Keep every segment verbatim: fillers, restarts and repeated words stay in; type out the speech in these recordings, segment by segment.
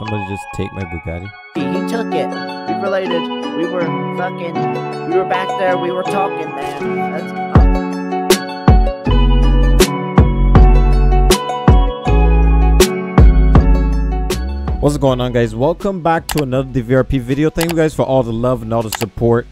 Somebody just take my Bugatti. He took it. We related. We were fucking. We were back there. We were talking, man. That's oh. What's going on, guys? Welcome back to another D V R P video. Thank you guys for all the love and all the support,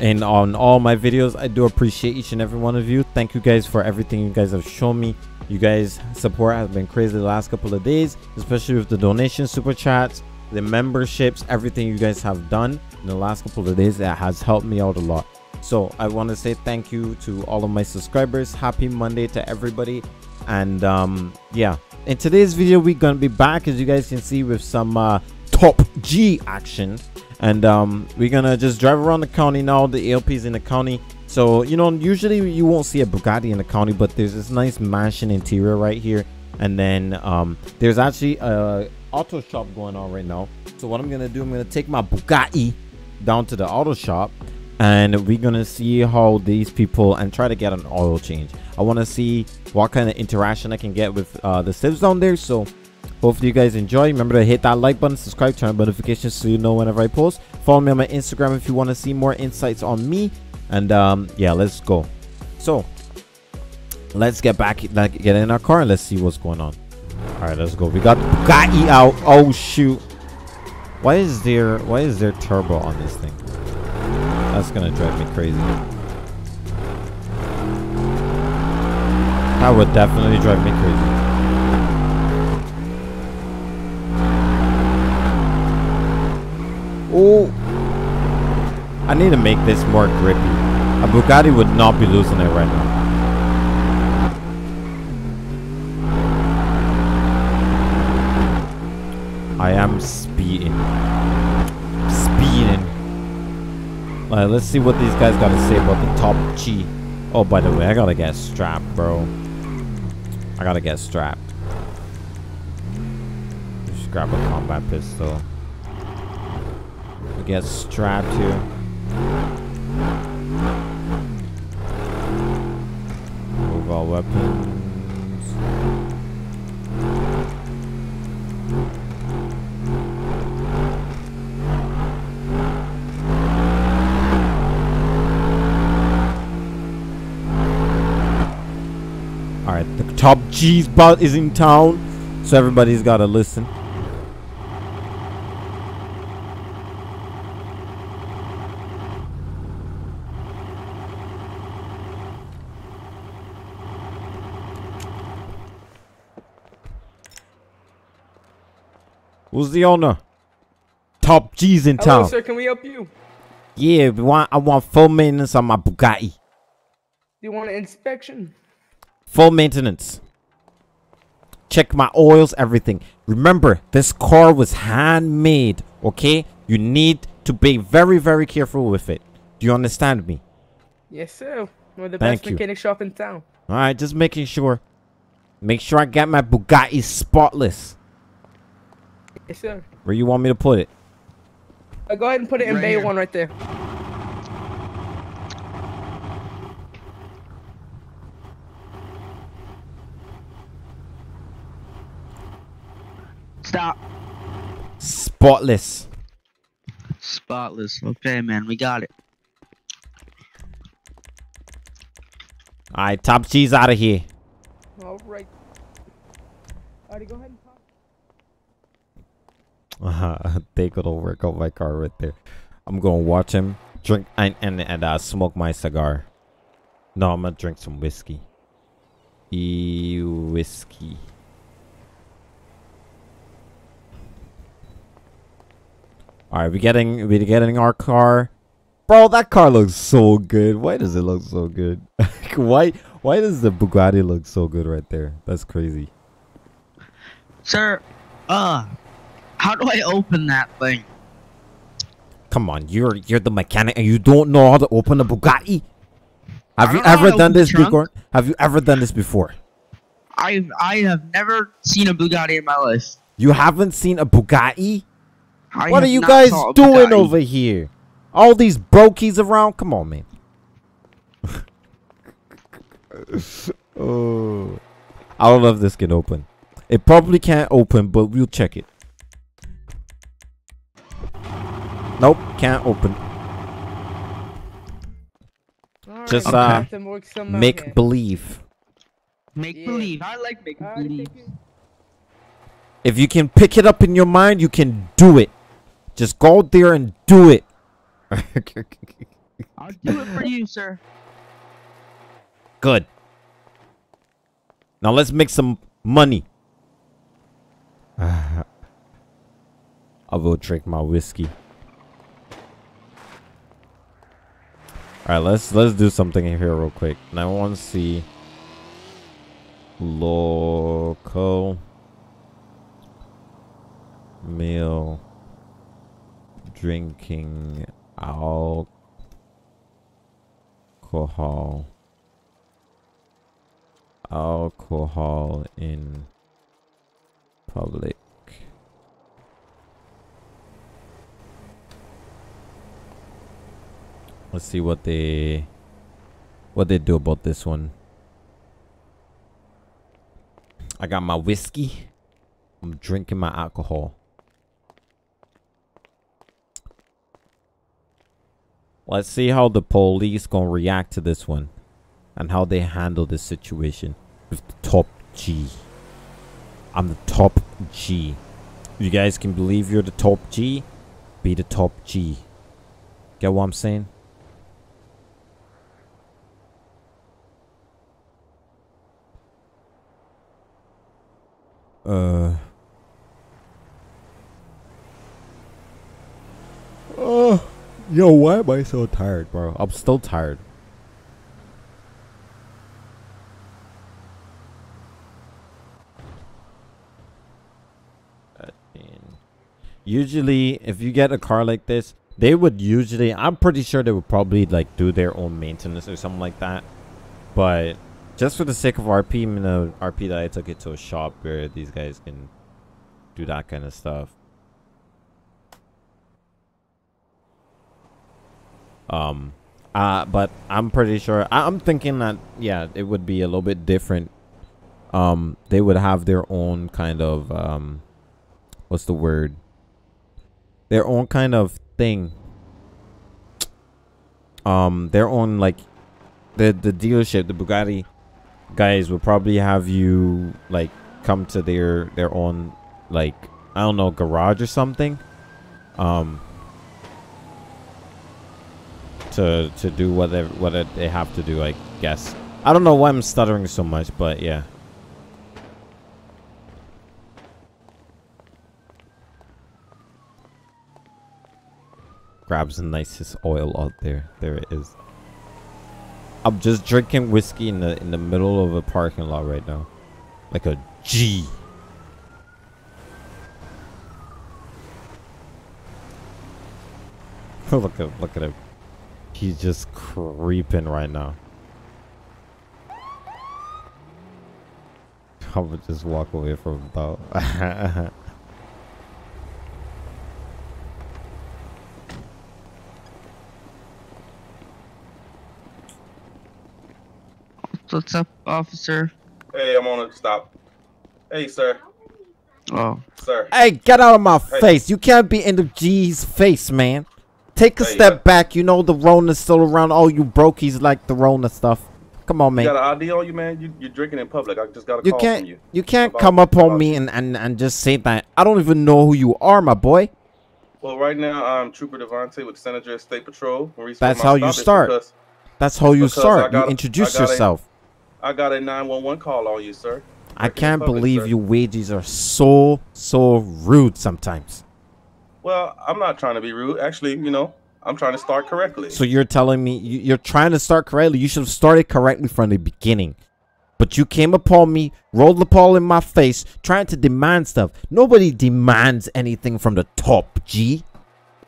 and on all my videos. I do appreciate each and every one of you. Thank you guys for everything you guys have shown me. You guys' support has been crazy the last couple of days, especially with the donations, super chats, the memberships, everything you guys have done in the last couple of days. That has helped me out a lot. So I want to say thank you to all of my subscribers. Happy Monday to everybody. And um yeah, in today's video we're gonna be back, as you guys can see, with some uh top G action. And um we're gonna just drive around the county now. The A L P's in the county. So, you know, usually you won't see a Bugatti in the county, but there's this nice mansion interior right here. And then um, there's actually a auto shop going on right now. So what I'm going to do, I'm going to take my Bugatti down to the auto shop, and we're going to see how these people, and try to get an oil change. I want to see what kind of interaction I can get with uh, the civs down there. So hopefully you guys enjoy. Remember to hit that like button, subscribe, turn on notifications so you know whenever I post. Follow me on my Instagram if you want to see more insights on me. And um yeah, let's go. So let's get back, like, get in our car and let's see what's going on. All right, let's go. We got Bugatti out. Oh shoot, why is there why is there turbo on this thing? That's gonna drive me crazy. That would definitely drive me crazy. Oh, I need to make this more grippy. A Bugatti would not be losing it right now. I am speeding. Speeding. Alright, let's see what these guys got to say about the top G. Oh, by the way, I gotta get strapped, bro. I gotta get strapped. Just grab a combat pistol. We get strapped here. Move all weapons. All right, the top G's bot is in town, so everybody's got to listen. Who's the owner? Top G's in town. Hello, sir. Can we help you? Yeah, we want. I want full maintenance on my Bugatti. You want an inspection? Full maintenance. Check my oils, everything. Remember, this car was handmade. Okay, you need to be very, very careful with it. Do you understand me? Yes, sir. We're the Thank best you. mechanic shop in town. All right, just making sure. Make sure I get my Bugatti spotless. Yes, sir. Where you want me to put it? Uh, go ahead and put it in right bay here. one right there. Stop. Spotless. Spotless. Okay, man. We got it. All right, top G's out of here. All right. All right, go ahead. Uh, they could all work out my car right there. I'm gonna watch him drink and and, and uh, smoke my cigar. No, I'm gonna drink some whiskey. E whiskey. All right, we getting we getting our car, bro. That car looks so good. Why does it look so good? why why does the Bugatti look so good right there? That's crazy, sir. Uh. How do I open that thing? Come on, you're you're the mechanic and you don't know how to open a Bugatti? Have you ever done this before? Have you ever done this before? I I have never seen a Bugatti in my life. You haven't seen a Bugatti? What are you guys doing over here? All these brokies around? Come on, man. Oh, I don't know if this can open. It probably can't open, but we'll check it. Nope, can't open. Right, just uh, okay. make believe. Make yeah. believe. I like make I believe. Like if you can pick it up in your mind, you can do it. Just go there and do it. I'll do it for you, sir. Good. Now let's make some money. I will drink my whiskey. Alright, let's let's do something in here real quick. And I wanna see local meal drinking alcohol. Alcohol in public. Let's see what they what they do about this one. I got my whiskey. I'm drinking my alcohol. Let's see how the police gonna react to this one and how they handle this situation with the top G. I'm the top G. You guys can believe you're the top G. Be the top G. Get what I'm saying? Uh. Oh, yo, why am I so tired, bro? I'm still tired. Usually, if you get a car like this, they would usually, I'm pretty sure they would probably like do their own maintenance or something like that. But just for the sake of R P, you know, R P that I took it to a shop where these guys can do that kind of stuff. Um, uh, but I'm pretty sure, I, I'm thinking that, yeah, it would be a little bit different. Um, they would have their own kind of, um, what's the word? Their own kind of thing. Um, their own like the the dealership, the Bugatti guys will probably have you like come to their their own like I don't know garage or something. Um, to to do whatever what they have to do, I guess. I don't know why I'm stuttering so much, but yeah. Grabs the nicest oil out there. There it is. I'm just drinking whiskey in the in the middle of a parking lot right now, like a G. Look at look at him. He's just creeping right now. I would just walk away from him though. What's up, officer? Hey, I'm on a stop. Hey, sir. Oh. Sir. Hey, get out of my hey. face. You can't be in the G's face, man. Take a hey, step yeah. back. You know the Rona's still around. All you brokies like the Rona stuff. Come on, man. You got an I D on you, man? You, you're drinking in public. I just got a you call can't, from you. You can't about, come up on me and, and, and just say that. I don't even know who you are, my boy. Well, right now, I'm Trooper Devontae with San Andreas State Patrol. That's how you start. That's how you start. You introduce yourself. I got a nine one one call on you, sir. I can't believe you wages are so, so rude sometimes. Well, I'm not trying to be rude. Actually, you know, I'm trying to start correctly. So you're telling me you're trying to start correctly. You should have started correctly from the beginning. But you came upon me, rolled the ball in my face, trying to demand stuff. Nobody demands anything from the top G.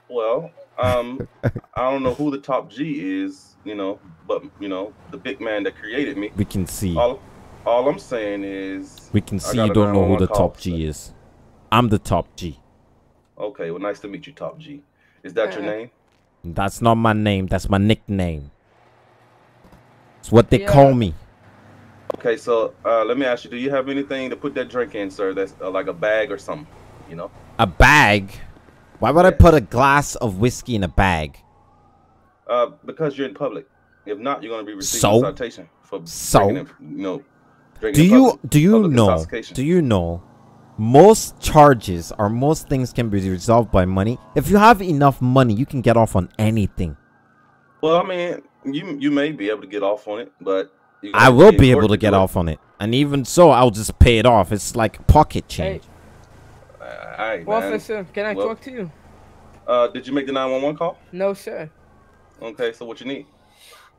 Well, um, I don't know who the top G is. You know, but you know the big man that created me. We can see. All, all I'm saying is we can see you don't know who the top G is. I'm the top G. Okay, well, nice to meet you, top G. Is that your name? That's not my name. That's my nickname. It's what they yeah. call me. Okay, so uh, let me ask you: do you have anything to put that drink in, sir? That's uh, like a bag or something, you know? A bag? Why would I put a glass of whiskey in a bag? Uh, because you're in public. If not, you're going to be receiving so? citation for so? drinking, you know, drinking do public, you do you know do you know most charges or most things can be resolved by money? If you have enough money, you can get off on anything. Well, I mean, you you may be able to get off on it, but I will be able to get off on it, and even so, I'll just pay it off. It's like pocket change. Hey. Uh, all right, well, officer, can I well, talk to you? Uh, did you make the nine one one call? No, sir. Okay, so what you need?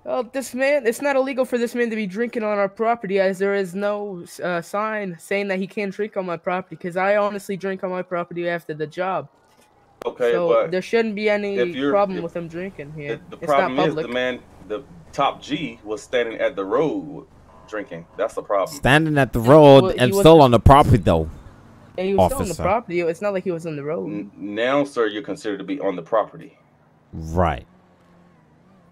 Well, this man, it's not illegal for this man to be drinking on our property, as there is no uh, sign saying that he can't drink on my property, because I honestly drink on my property after the job. Okay, so but there shouldn't be any problem if, with him drinking here. The, the it's problem not public. is the man, the top G was standing at the road drinking. That's the problem. Standing at the road well, and still on the property, though. And he was officer. still on the property. It's not like he was on the road. Now, sir, you're considered to be on the property. Right.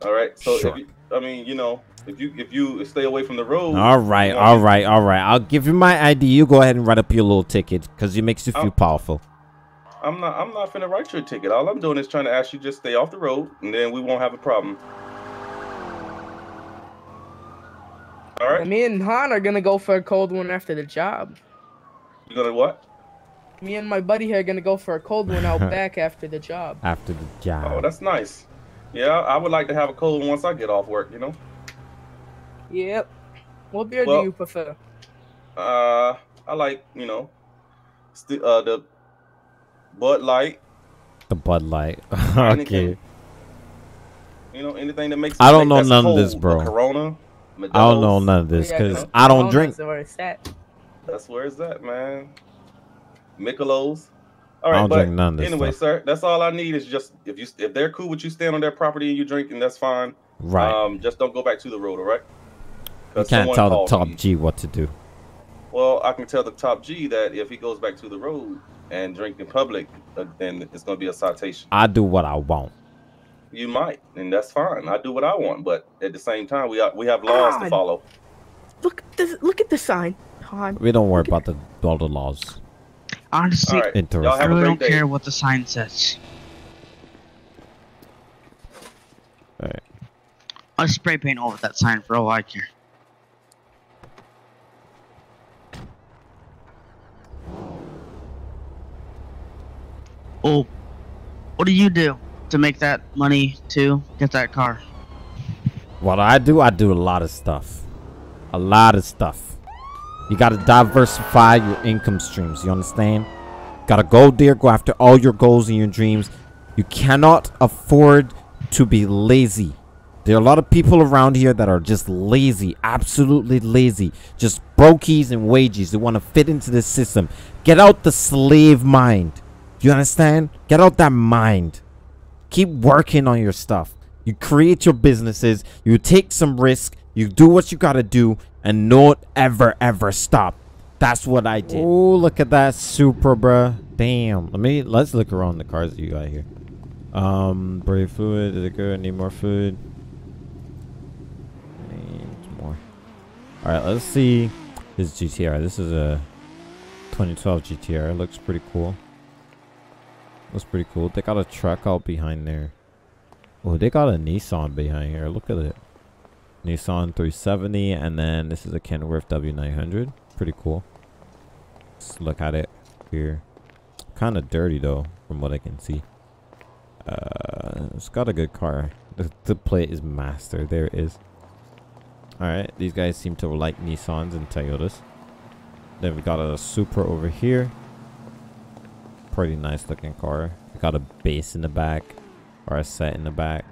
All right. So, sure. if you, I mean, you know, if you if you stay away from the road. All right. You know, all right. All right. I'll give you my I D. You go ahead and write up your little ticket, because it makes you feel I'm, powerful. I'm not. I'm not finna write your ticket. All I'm doing is trying to ask you just stay off the road, and then we won't have a problem. All right. Me and Han are gonna go for a cold one after the job. You gonna what? Me and my buddy here are gonna go for a cold one out back after the job. After the job. Oh, that's nice. Yeah, I would like to have a cold one once I get off work. You know. Yep. What beer well, do you prefer? Uh, I like you know, st uh the Bud Light. The Bud Light. Okay. Anything, you know anything that makes. I don't know none cold, of this, bro. Corona. McDonald's. I don't know none of this because yeah, I don't drink. Where it's at. That's where it's at, man. Michelob's. All right, I don't but drink none of this anyway, stuff. sir, that's all I need is just if you if they're cool with you staying on their property and you drinking, that's fine. Right. Um, just don't go back to the road, all right? You can't tell the top me. G what to do. Well, I can tell the top G that if he goes back to the road and drink in public, uh, then it's gonna be a citation. I do what I want. You might, and that's fine. I do what I want, but at the same time, we are, we have laws God. to follow. Look, this, look at the sign. God. We don't worry look about the all the laws. Honestly, right. I really don't day. care what the sign says. All right. I'll spray paint over that sign for all I care. Oh, what do you do to make that money to get that car? What I do, I do a lot of stuff. A lot of stuff. You gotta diversify your income streams, you understand? Gotta go there, go after all your goals and your dreams. You cannot afford to be lazy. There are a lot of people around here that are just lazy, absolutely lazy. Just brokies and wages. They want to fit into the system. Get out the slave mind. You understand? Get out that mind. Keep working on your stuff. You create your businesses. You take some risk. You do what you gotta do. And not ever, ever stop. That's what I did. Oh, look at that Supra, bruh. Damn. Let me, let's look around the cars that you got here. Um, brave food. Is it good? I need more food. I need more. Alright, let's see. This is G T R. This is a twenty twelve G T R. It looks pretty cool. That's pretty cool. They got a truck out behind there. Oh, they got a Nissan behind here. Look at it. Nissan three seventy, and then this is a Kenworth W nine hundred. Pretty cool. Let's look at it here. Kind of dirty though, from what I can see. Uh, it's got a good car. The, the plate is master. There it is. All right, these guys seem to like Nissans and Toyotas. Then we got a Supra over here. Pretty nice looking car. Got a bass in the back or a set in the back.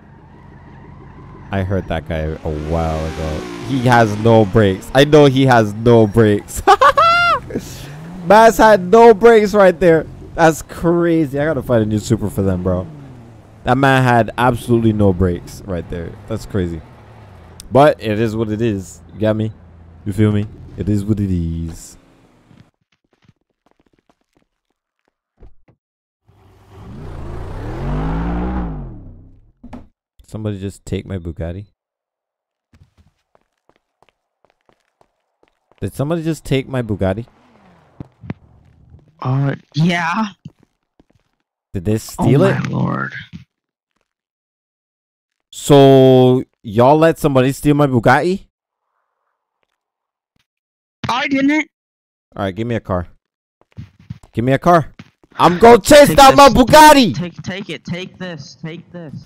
I heard that guy a while ago. He has no brakes. I know he has no brakes. Bass had no brakes right there. That's crazy. I gotta find a new Supra for them, bro. That man had absolutely no brakes right there. That's crazy. But it is what it is. You got me? You feel me? It is what it is. Somebody just take my Bugatti? Did somebody just take my Bugatti? Uh, yeah. Did they steal it? Oh my lord. So y'all let somebody steal my Bugatti? I didn't. All right, give me a car. Give me a car. I'm going to chase down my Bugatti. Take, take it. Take this. Take this.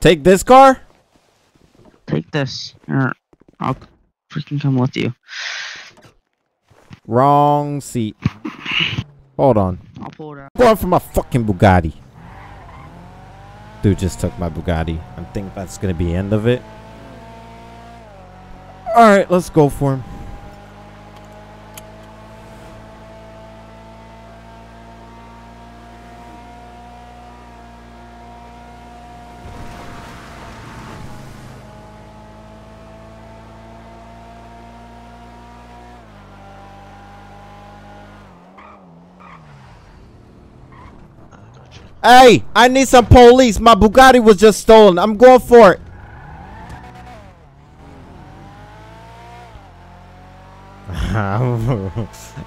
Take this car? Take this. Or I'll freaking come with you. Wrong seat. Hold on. I'll pull it out. I'm going for my fucking Bugatti. Dude just took my Bugatti. I think that's going to be the end of it. Alright, let's go for him. Hey, I need some police. My Bugatti was just stolen. I'm going for it.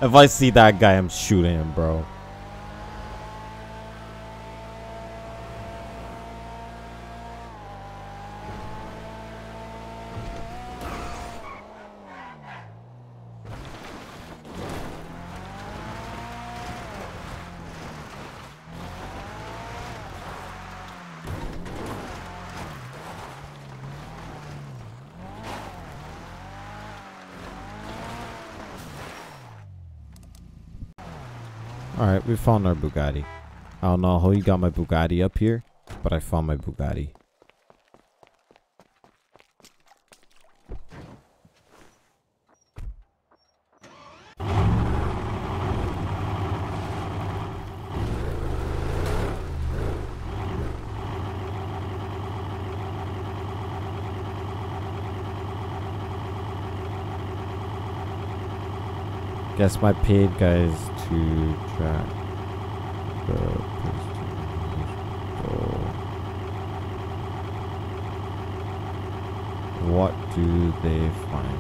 If I see that guy, I'm shooting him, bro. Alright, we found our Bugatti. I don't know how you got my Bugatti up here, but I found my Bugatti. Guess my paid guys to track the pistol. What do they find?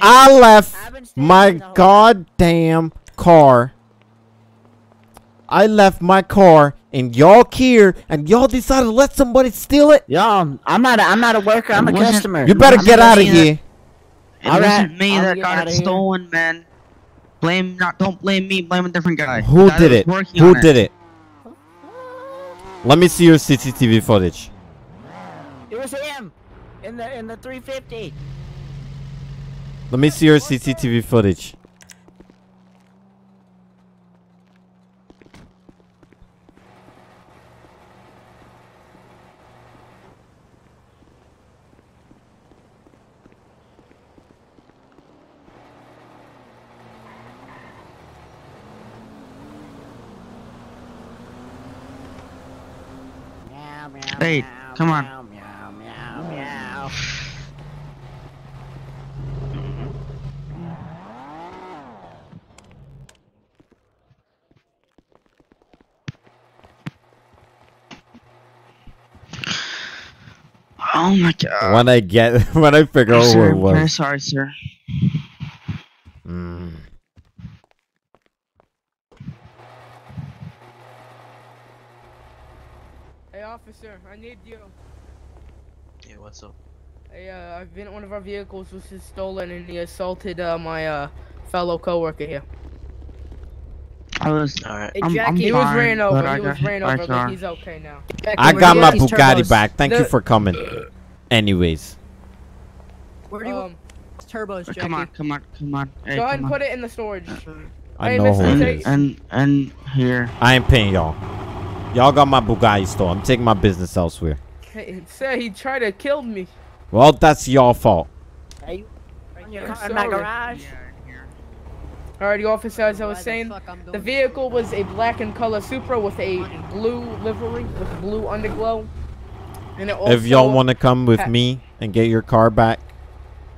I left my goddamn car. I left my car and y'all here and y'all decided to let somebody steal it? Y'all, I'm not a, I'm not a worker, I'm a customer. You better get out of here. It wasn't me that got it stolen, man. Blame not don't blame me, blame a different guy. Who did it? Who did it? Let me see your C C T V footage. It was him in the in the three fifty. Let me see your C C T V footage. Hey, come on. Oh my god. When I get, when I figure out what it was. I'm sorry, sir. Mm. Hey, officer, I need you. Yeah, what's up? Hey, uh, I've been at one of our vehicles, which is stolen, and he assaulted uh, my uh, fellow coworker here. I was, alright. Hey, Jackie, I'm, I'm he was ran over. He was ran over, but he's okay now. Jackie, I got my Bugatti back. Thank you for coming. Anyways, Where do you um, want turbos, Jackie? Come on, come on, come on. Hey, Go ahead and put it in the storage. I hey, know who it is. And, and here. I ain't paying y'all. Y'all got my Bugatti store. I'm taking my business elsewhere. Hey, sir, he tried to kill me. Well, that's your fault. Are you in your car in my garage? Yeah. Alrighty, officer, as I was saying, the vehicle was a black and color Supra with a blue livery, with blue underglow. And it also if y'all want to come with me and get your car back,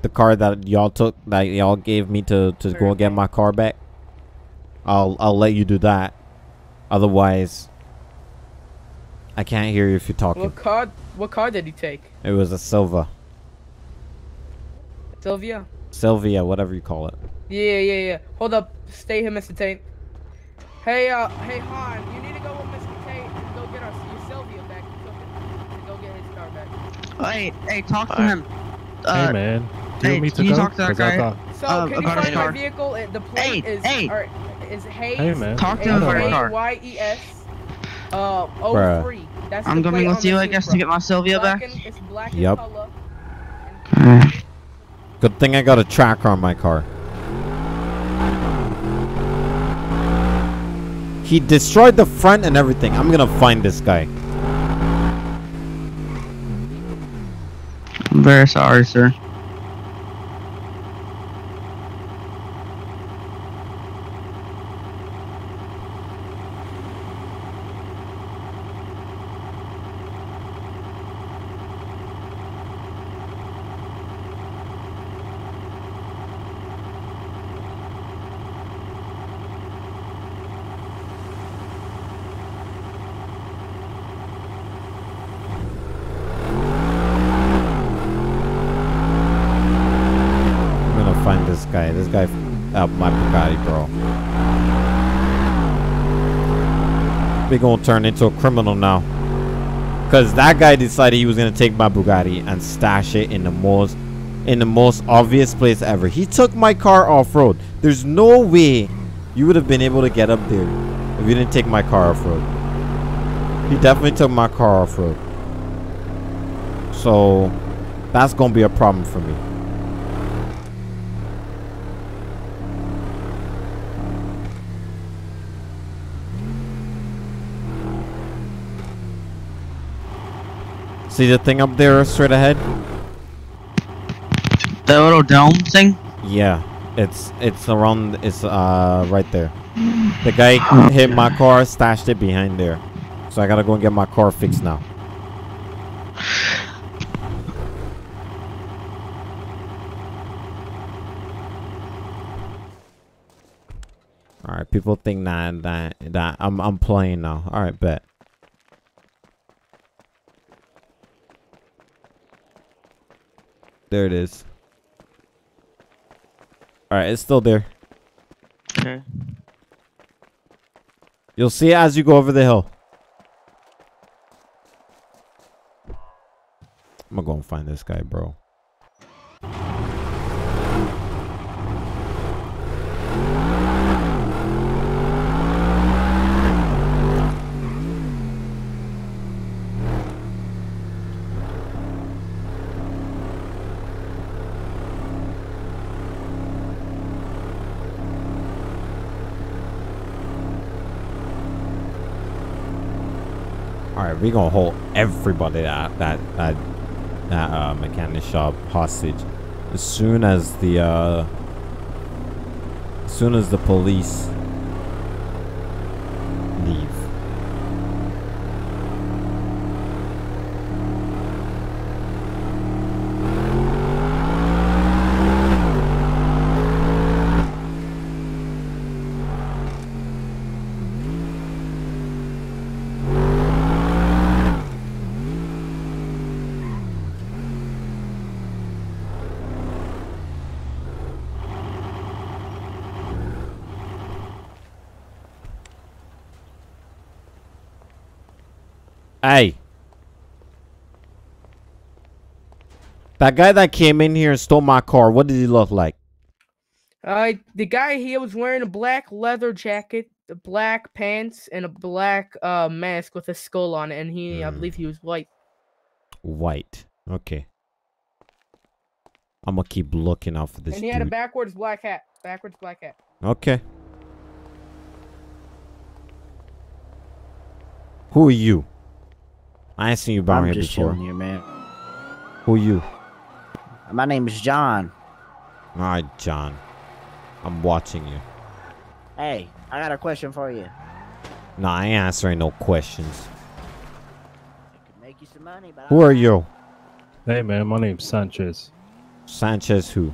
the car that y'all took, that y'all gave me to, to go and get my car back, I'll, I'll let you do that. Otherwise, I can't hear you if you're talking. What car, what car did he take? It was a Sylvia. Sylvia? Sylvia, whatever you call it. Yeah, yeah, yeah. Hold up. Stay here, Mister Tate. Hey, uh, hey, Han, you need to go with Mister Tate and go get our Sylvia back and go get his car back. Hey, hey, talk to him. Uh, hey, man. Do you hey, want me to can go? You talk to that guy? Talk. So, uh, can you find my vehicle? The plate hey, is, hey. Or, is Hayes. Hey, man. Talk to him about his car. H A Y E S uh, oh three. That's I'm going with you, I guess, to get my Sylvia back. It's black and color. Good thing I got a tracker on my car. He destroyed the front and everything. I'm gonna find this guy. I'm very sorry, sir. Guy, this guy, uh, my Bugatti, bro. We gonna turn into a criminal now, cause that guy decided he was gonna take my Bugatti and stash it in the most, in the most obvious place ever. He took my car off road. There's no way you would have been able to get up there if you didn't take my car off road. He definitely took my car off road. So that's gonna be a problem for me. See the thing up there straight ahead? The little dome thing? Yeah, it's it's around, it's uh right there. The guy hit my car, stashed it behind there. So I gotta go and get my car fixed now. Alright, people think that that that I'm I'm playing now. Alright, bet. There it is. Alright, it's still there. Okay. You'll see it as you go over the hill. I'm gonna go and find this guy, bro. We're gonna hold everybody that that that, that uh, mechanic shop hostage as soon as the uh, as soon as the police leave. Hey, that guy that came in here and stole my car, what did he look like? Uh, the guy here was wearing a black leather jacket, black pants, and a black uh, mask with a skull on it, and he, mm. I believe he was white. White, okay. I'm gonna keep looking out for this. And he dude. had a backwards black hat. Backwards black hat. Okay. Who are you? I ain't seen you about here before. I'm just chilling here, man. Who are you? My name is John. All right, John. I'm watching you. Hey, I got a question for you. Nah, I ain't answering no questions. I could make you some money, but who are you? Hey, man, my name's Sanchez. Sanchez who?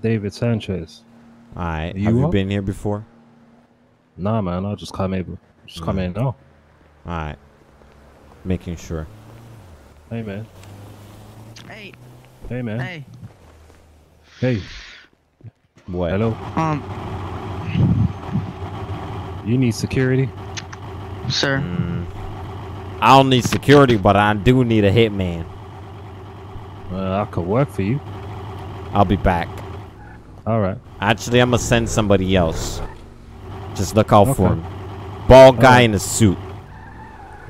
David Sanchez. All right. You Have you up? been here before? Nah, man. I'll just come in. Just mm. come in now. All right. Making sure. Hey, man. Hey. Hey, man. Hey. Hey. What? Hello. Um. You need security, sir. Mm. I don't need security, but I do need a hitman. Well, I could work for you. I'll be back. All right. Actually, I'm gonna send somebody else. Just look out okay. for him. Bald guy right. in a suit.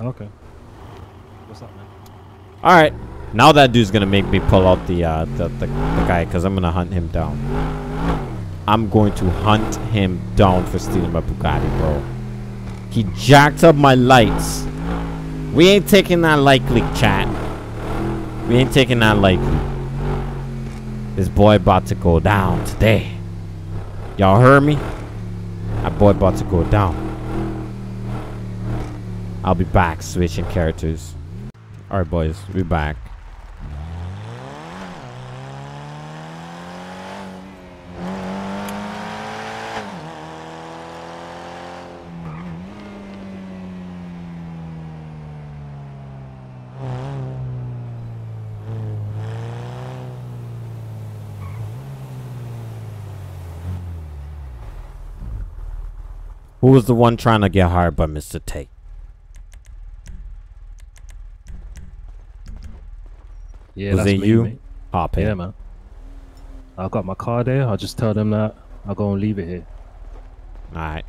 Okay. What's up, man? All right. Now that dude's gonna make me pull out the uh, the, the, the guy, cause I'm gonna hunt him down. I'm going to hunt him down for stealing my Bugatti, bro. He jacked up my lights. We ain't taking that lightly, chat. We ain't taking that lightly. This boy about to go down today. Y'all heard me? That boy about to go down. I'll be back switching characters. All right, boys, we back. Who was the one trying to get hired by Mister Tate? Yeah, was that's it me, you? Mate. Oh, pay. Yeah, man. I got my car there. I'll just tell them that I'll go and leave it here. All right.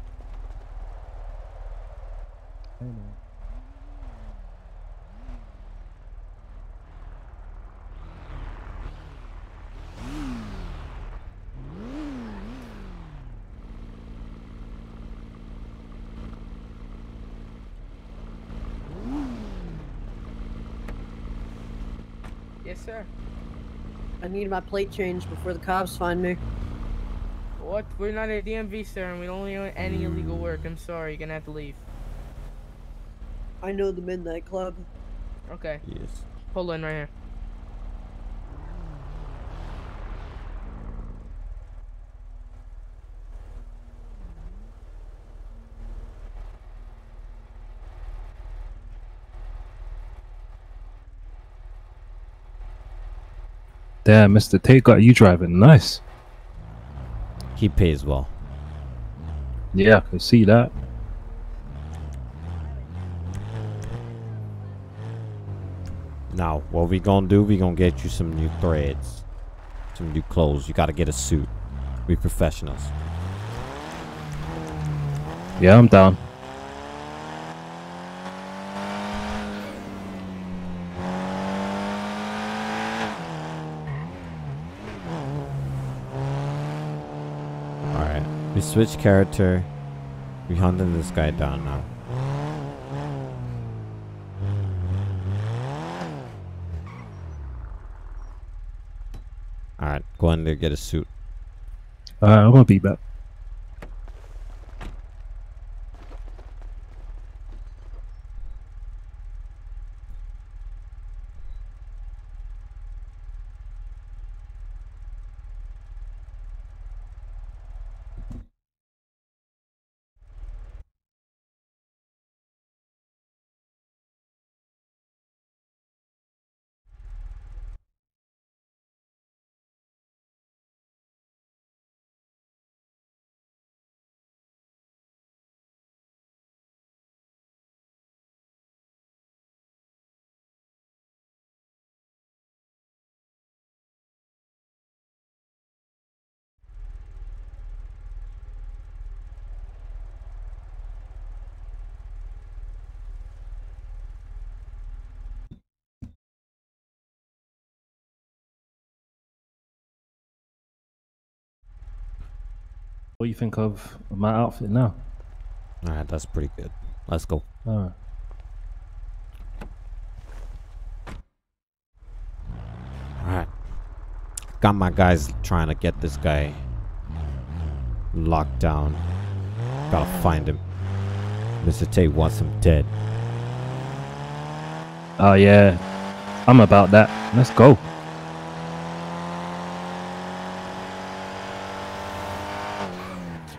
Hey, man. Sir, I need my plate changed before the cops find me. What? We're not at D M V, sir, and we don't do any illegal work. I'm sorry, you're gonna have to leave. I know the Midnight Club. Okay. Yes. Pull in right here. Damn, Mister Tate got you driving nice. He pays well. Yeah, I can see that. Now, what we gonna do, we gonna get you some new threads. Some new clothes. You gotta get a suit. We professionals. Yeah, I'm down. We switch character. We hunting this guy down now. Alright, go in there, get a suit. Uh, I'm gonna be back. what do you think of my outfit now? Alright, that's pretty good. Let's go. Alright. Alright. Got my guys trying to get this guy locked down. Gotta find him. Mister Tate wants him dead. Oh yeah, I'm about that. Let's go.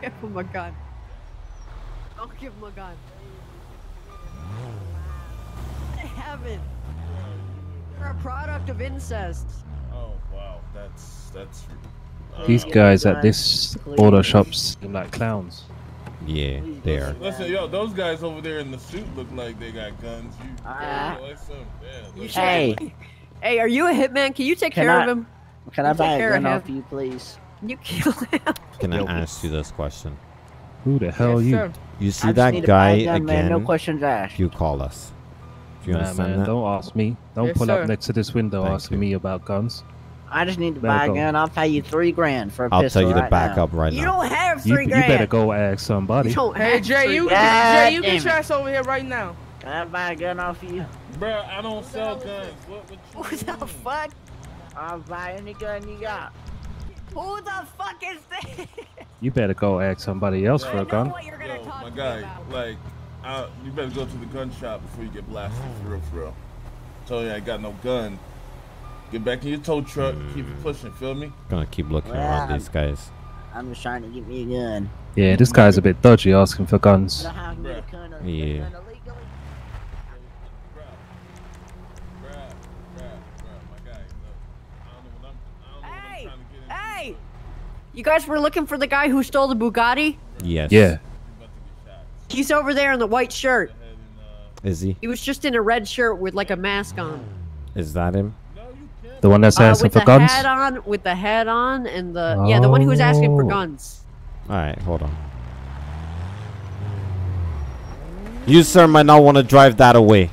Give him a gun. I'll give him a gun. Heaven. You're a product of incest. Oh wow, that's that's. Uh, These guys at this auto shops seem like clowns. Yeah, they are. Listen, yo, those guys over there in the suit look like they got guns. You, uh, like some, yeah, hey, hey, are you a hitman? Can you take can care I, of him? Can I buy a gun off you, please? Can you kill him? Can I ask you this question? Who the hell yes, are you? Sir. You see that guy gun, again? Man. No questions asked. You call us. Do you nah, understand man, that? Don't ask me. Don't yes, pull sir. up next to this window Thank asking you. me about guns. I just need to better buy a gun. Go. I'll pay you three grand for a I'll pistol. I'll tell you to back up right now. You don't have three you, grand. You better go ask somebody. You don't hey, have Jay, you, Jay, you can trash over here right now. Can I buy a gun off you? Bro, I don't what sell guns. What, what, what the fuck? I'll buy any gun you got. Who the fuck is this? You better go ask somebody else right. for a gun. What you're gonna Yo, talk my guy, about. like, I, you better go to the gun shop before you get blasted. For real, for real. Tell you I got no gun. Get back in your tow truck, mm. keep pushing, feel me? Gonna keep looking well, around I'm, these guys. I'm just trying to get me a gun. Yeah, this guy's a bit dodgy asking for guns. I don't know how I can get a gun, a, yeah. gun illegally. Hey! Hey! You guys were looking for the guy who stole the Bugatti? Yes. Yeah. He's over there in the white shirt. Is he? He was just in a red shirt with like a mask on. Is that him? The one that's asking uh, for guns? With the hat on, with the hat on, and the... Oh. Yeah, the one who was asking for guns. Alright, hold on. You, sir, might not want to drive that away.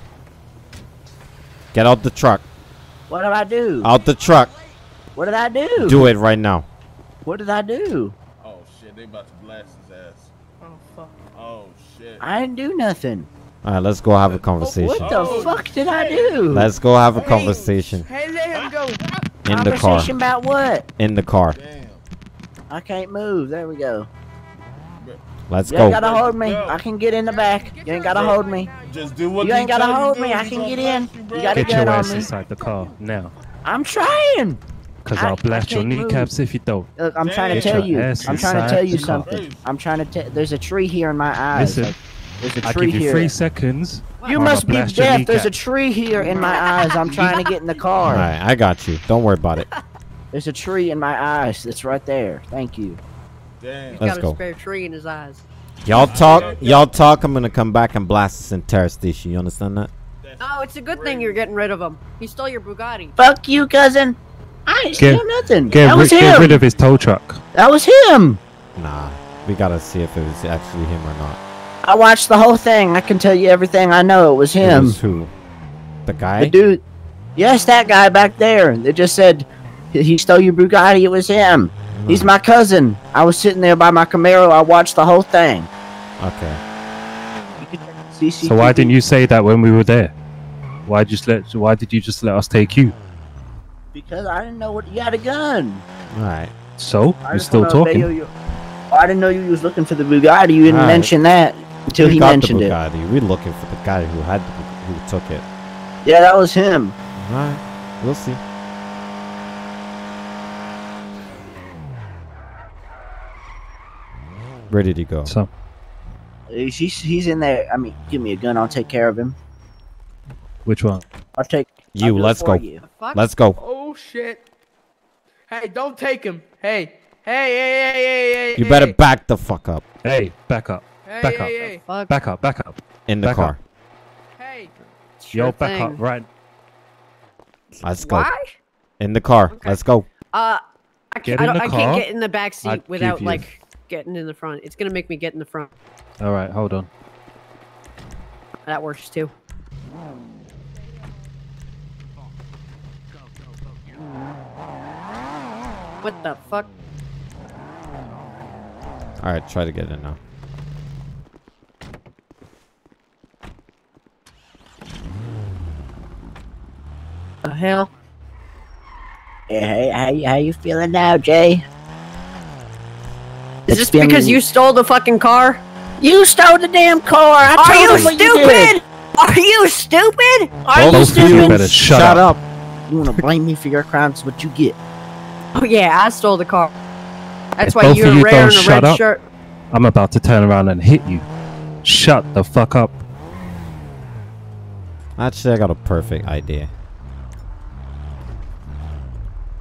Get out the truck. What did I do? Out the truck. What did I do? Do it right now. What did I do? Oh, shit, they about to blast his ass. Oh, fuck. Oh, shit. I didn't do nothing. Alright, let's go have a conversation. What the oh, fuck did shit. I do? Let's go have a conversation. Hey, let him go. In the car. Conversation about what? In the car. Damn. I can't move. There we go. Let's you go. You ain't gotta hold me. Go. I can get in the back. Get you ain't gotta bro. hold me. Just do what you, you ain't gotta hold me. I can get in. You gotta get, get your ass on me. inside the car now. I'm trying. Cause I, I'll blast your kneecaps move. if you don't. Look, I'm Damn. trying to get tell you. I'm trying to tell you something. I'm trying to tell. There's a tree here in my eyes. Listen. There's a tree I give you here. three seconds. You must be deaf. There's a tree here in my eyes. I'm trying to get in the car. All right, I got you. Don't worry about it. There's a tree in my eyes. That's right there. Thank you. Damn. He's Let's got go. a spare tree in his eyes. Y'all talk. Y'all talk. I'm gonna come back and blast this entire station. You understand that? Oh, it's a good thing you're getting rid of him. He stole your Bugatti. Fuck you, cousin. I ain't steal nothing. Get, that was him. Get rid of his tow truck. That was him. Nah, we gotta see if it was actually him or not. I watched the whole thing. I can tell you everything I know. It was him. It was who? The guy? The dude. Yes, that guy back there. They just said he stole your Bugatti. It was him. No. He's my cousin. I was sitting there by my Camaro. I watched the whole thing. Okay. So why didn't you say that when we were there? Why just let? Why did you just let us take you? Because I didn't know what you had a gun. All right. So you're still talking. You. I didn't know you was looking for the Bugatti. You didn't right. mention that. Until we he got mentioned the Bugatti. it. We're looking for the guy who had, the, who took it. Yeah, that was him. All right, we'll see. Where did he go? So, he's he's in there. I mean, give me a gun. I'll take care of him. Which one? I'll take you. I'll let's go. You. Let's go. Oh shit! Hey, don't take him. Hey, hey, hey, hey, hey, hey. You hey. better back the fuck up. Hey, back up. Back hey, up, hey, back up, back up. In the back car. Up. Hey, sure Yo, back thing. up, right. Let's go. Why? In the car, okay. let's go. Uh, I, can't, I, don't, I can't get in the back seat I'd without like getting in the front. It's gonna make me get in the front. All right, hold on. That works too. What the fuck? Alright, try to get in now. The hell? Hey, how, how you feeling now, Jay? Is this because you stole the fucking car? You stole the damn car! I Are you stupid? Are you stupid? Are you stupid? You better shut, shut up. up. You wanna blame me for your crimes? What you get? Oh yeah, I stole the car. That's if why both you're of you rare don't in a shut red up, shirt. I'm about to turn around and hit you. Shut the fuck up. Actually, I got a perfect idea.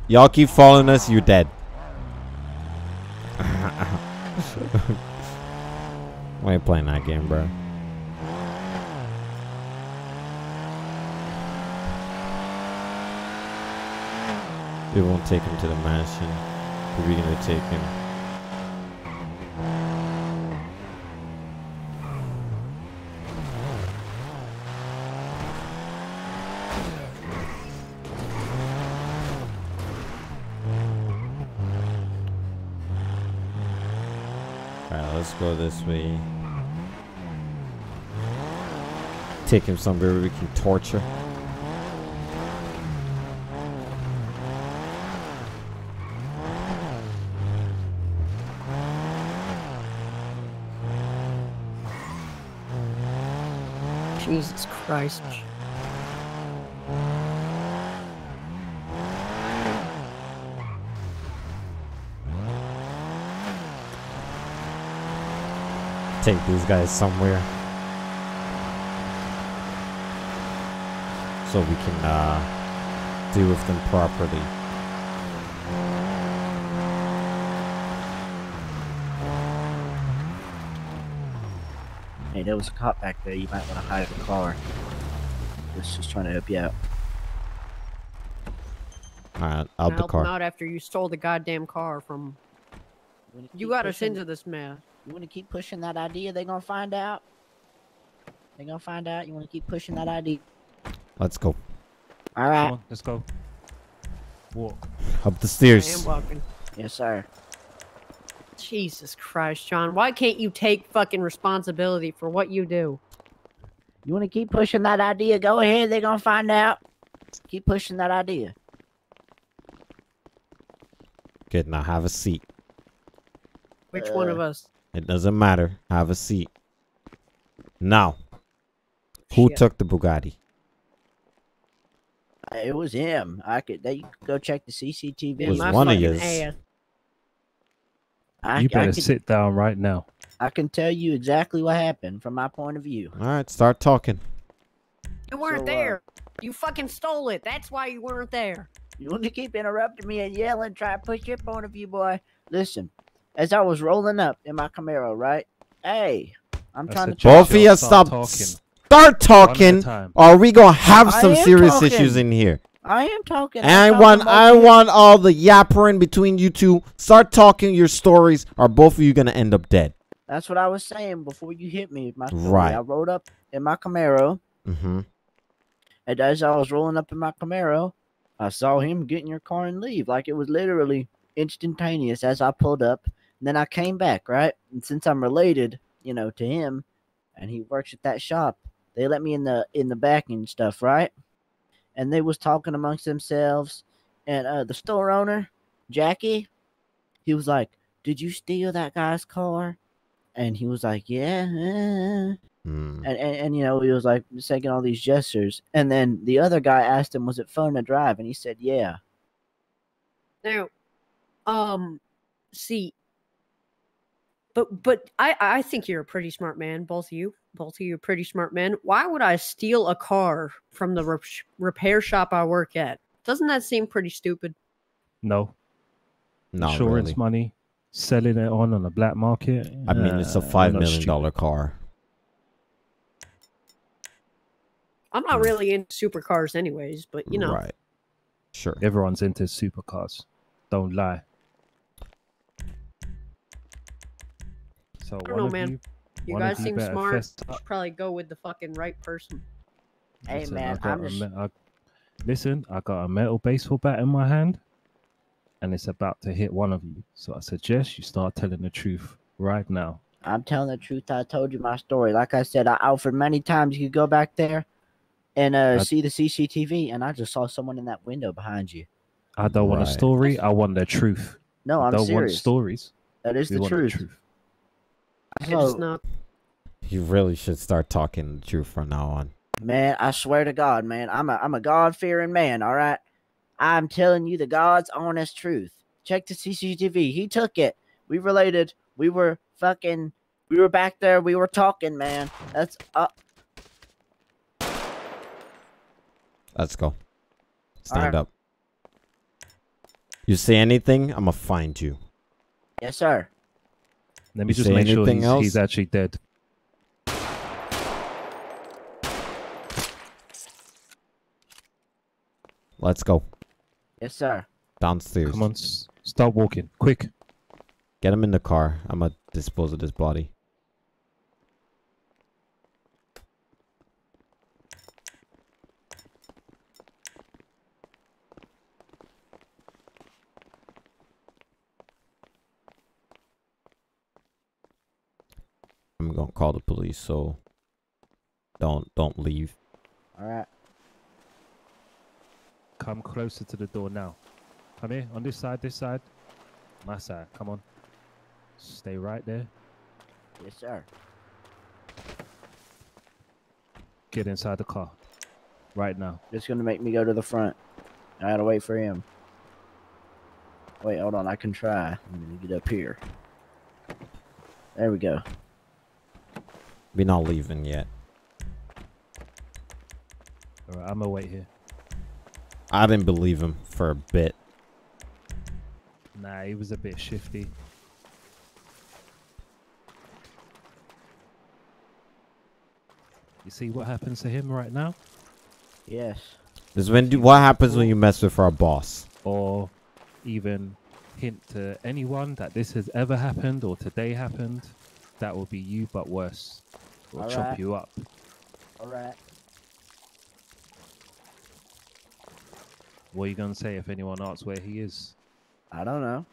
Y'all keep following us, you're dead. Why are you playing that game, bro? We won't take him to the mansion. We're gonna take him. Alright, let's go this way. Take him somewhere we can torture. Jesus Christ. Take these guys somewhere so we can uh, deal with them properly. Hey, there was a cop back there. You might want to hide the car. Just, just trying to help you out. Alright, I'll help him out after you stole the goddamn car from. You, you got us into this mess. You want to keep pushing that idea? They gonna find out. They gonna find out. You want to keep pushing that idea? Let's go. Alright. Let's go. Walk. Up the stairs. I am walking. Yes, sir. Jesus Christ, John. Why can't you take fucking responsibility for what you do? You want to keep pushing that idea? Go ahead. They're going to find out. Keep pushing that idea. Good. Now have a seat. Which uh, one of us? It doesn't matter. Have a seat. Now, who Shit. took the Bugatti? It was him. I could. They go check the C C T V. It was My one of yours. Ass. I, you better I can, sit down right now. I can tell you exactly what happened from my point of view. All right, start talking. You weren't so, there. Uh, you fucking stole it. That's why you weren't there. You want to keep interrupting me and yelling, try to push your point of view, boy. Listen, as I was rolling up in my Camaro, right? Hey, I'm That's trying to... Both of you stop talking. Start talking, or we going to have some serious talking. issues in here. I am talking. I want, I want all the yappering between you two. Start talking your stories, or both of you gonna end up dead. That's what I was saying before you hit me. My story. Right. I rolled up in my Camaro, mm-hmm. and as I was rolling up in my Camaro, I saw him get in your car and leave. Like it was literally instantaneous as I pulled up. And then I came back, right? And since I'm related, you know, to him, and he works at that shop, they let me in the in the back and stuff, right? And they was talking amongst themselves. And uh, the store owner, Jackie, he was like, did you steal that guy's car? And he was like, yeah. Mm. And, and, and, you know, he was like making all these gestures. And then the other guy asked him, was it fun to drive? And he said, yeah. Now, um, see, but but I, I think you're a pretty smart man, both of you. Both of you are pretty smart men. Why would I steal a car from the re repair shop I work at? Doesn't that seem pretty stupid? No. No. Insurance really. money, selling it on on the black market. I uh, mean, it's a five million dollar car. I'm not really into supercars, anyways. But you know, right? Sure. Everyone's into supercars. Don't lie. So I don't know, man. You You One guys you seem smart. Fest. You should probably go with the fucking right person. Hey, listen, man. I I'm just... I, listen, I got a metal baseball bat in my hand, and it's about to hit one of you. So I suggest you start telling the truth right now. I'm telling the truth. I told you my story. Like I said, I offered many times. You could go back there and uh, I, see the C C T V, and I just saw someone in that window behind you. I don't right. want a story. I want the truth. No, I'm I don't serious. Want stories. That is the truth. the truth. So, it's not. You really should start talking the truth from now on. Man, I swear to God, man, I'm a I'm a God-fearing man. All right, I'm telling you the God's honest truth. Check the C C T V. He took it. We related. We were fucking. We were back there. We were talking, man. That's up. Uh... Let's go. Stand right. up. You say anything, I'm gonna find you. Yes, sir. Let me you just make sure he's, he's actually dead. Let's go. Yes, sir. Downstairs. Come on, start walking. Quick. Get him in the car. I'm gonna dispose of this body. I'm gonna call the police, so don't don't leave. All right. Come closer to the door now. Come here, on this side, this side. My side, come on. Stay right there. Yes, sir. Get inside the car. Right now. It's gonna make me go to the front. I gotta wait for him. Wait, hold on, I can try. I'm gonna get up here. There we go. We're not leaving yet. Alright, I'm gonna wait here. I didn't believe him for a bit. Nah, he was a bit shifty. You see what happens to him right now? Yes. This when do, what happens when you mess with our boss? Or even hint to anyone that this has ever happened or today happened, that will be you but worse. We'll chop you up. Alright. What are you going to say if anyone asks where he is? I don't know.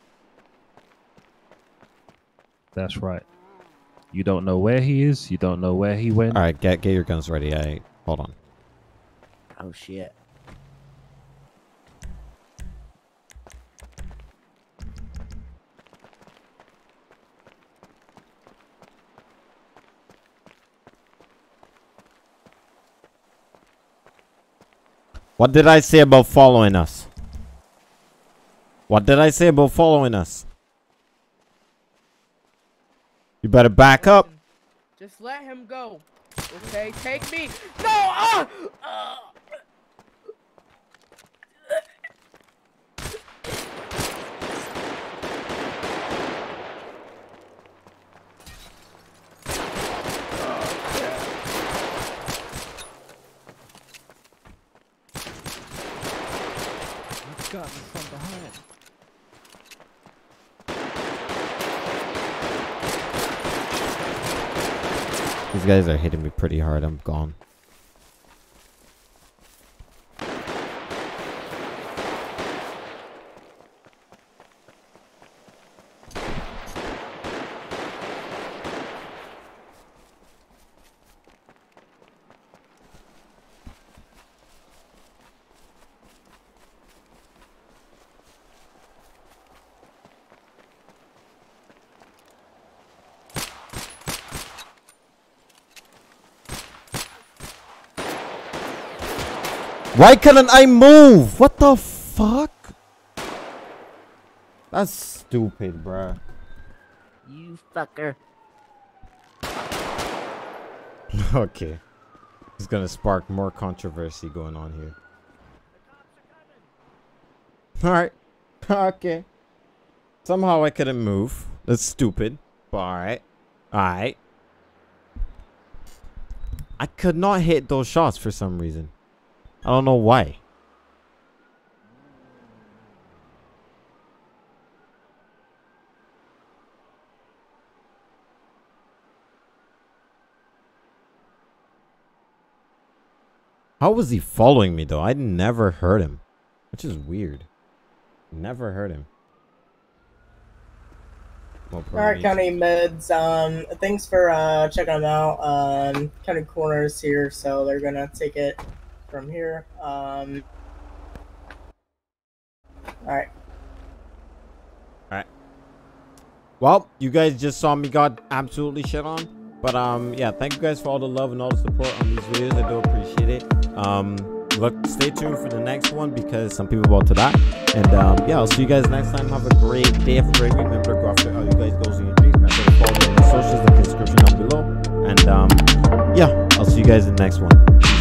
That's right. You don't know where he is. You don't know where he went. All right, get get your guns ready. I, hold on. Oh, shit. What did I say about following us? What did I say about following us? You better back up. Just let him go. Okay, take me. No! Ah! Ah! Got me from behind. These guys are hitting me pretty hard. I'm gone. Why couldn't I move? What the fuck? That's stupid, bruh. You fucker. Okay. It's gonna spark more controversy going on here. Alright. Okay. Somehow I couldn't move. That's stupid. But alright. Alright. I could not hit those shots for some reason. I don't know why. How was he following me though? I never heard him, which is weird. Never heard him. Alright, county meds. Um, thanks for uh, checking them out. Um, county coroner's here, so they're gonna take it from here. Um, Alright. Alright. Well, you guys just saw me got absolutely shit on. But um, yeah, thank you guys for all the love and all the support on these videos. I do appreciate it. Um, look, stay tuned for the next one because some people about to die. And um, yeah, I'll see you guys next time. Have a great day. Have a great week. Remember, go after all you guys goes in your dreams. Remember to follow me on the socials in the description down below. And um, yeah, I'll see you guys in the next one.